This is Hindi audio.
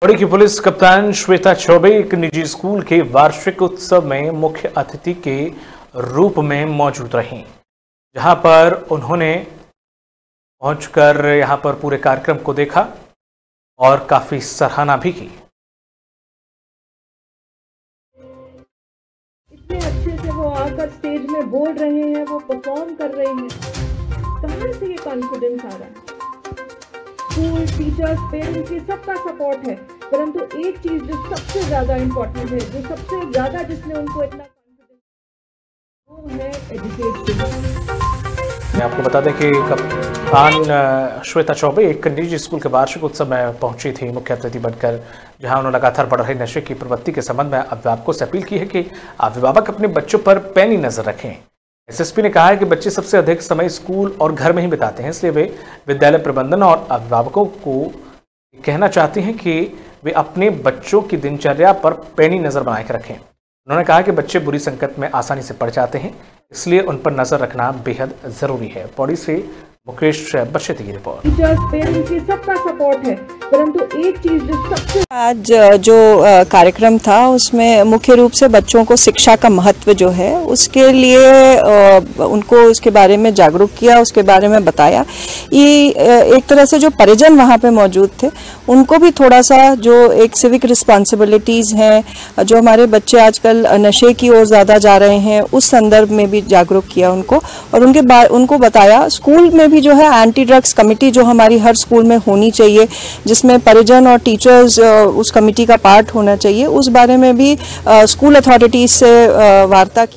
पौड़ी की पुलिस कप्तान श्वेता चौबे एक निजी स्कूल के वार्षिक उत्सव में मुख्य अतिथि के रूप में मौजूद रहीं, जहां पर उन्होंने पहुंचकर यहां पर पूरे कार्यक्रम को देखा और काफी सराहना भी की। इतने अच्छे से वो आकर स्टेज में बोल रहे हैं, वो परफॉर्म कर रहे हैं। कहां से ये कॉन्फिडेंस आ रहा है? स्कूल, टीचर्स, पेरेंट्स, ये सबका सपोर्ट है, परंतु एक चीज जो सबसे ज्यादा इम्पोर्टेंट है, जो सबसे ज्यादा जिसने उनको इतना कॉन्फिडेंस, वो है एजुकेशन। मैं आपको बता दें कि कप्तान श्वेता चौबे एक निजी स्कूल के वार्षिक उत्सव में पहुंची थी मुख्य अतिथि बनकर, जहां उन्होंने लगातार बढ़ रही नशे की प्रवृत्ति के संबंध में अभिभावकों से अपील की है कि अभिभावक अपने बच्चों पर पैनी नजर रखें। एसएसपी ने कहा है कि बच्चे सबसे अधिक समय स्कूल और घर में ही बिताते हैं, इसलिए वे विद्यालय प्रबंधन और अभिभावकों को कहना चाहते हैं कि वे अपने बच्चों की दिनचर्या पर पैनी नज़र बना के रखें। उन्होंने कहा कि बच्चे बुरी संगत में आसानी से पड़ जाते हैं, इसलिए उन पर नज़र रखना बेहद ज़रूरी है। पौड़ी से मुकेश अवस्थी की रिपोर्ट। आज जो कार्यक्रम था उसमें मुख्य रूप से बच्चों को शिक्षा का महत्व जो है उसके लिए उनको उसके बारे में जागरूक किया, उसके बारे में बताया। ये एक तरह से जो परिजन वहाँ पे मौजूद थे उनको भी थोड़ा सा जो एक सिविक रिस्पॉन्सिबिलिटीज़ हैं, जो हमारे बच्चे आजकल नशे की ओर ज़्यादा जा रहे हैं, उस संदर्भ में भी जागरूक किया उनको और उनको बताया। स्कूल में भी जो है एंटी ड्रग्स कमेटी जो हमारी हर स्कूल में होनी चाहिए, जिसमें परिजन और टीचर्स उस कमेटी का पार्ट होना चाहिए, उस बारे में भी स्कूल अथॉरिटीज से वार्ता की।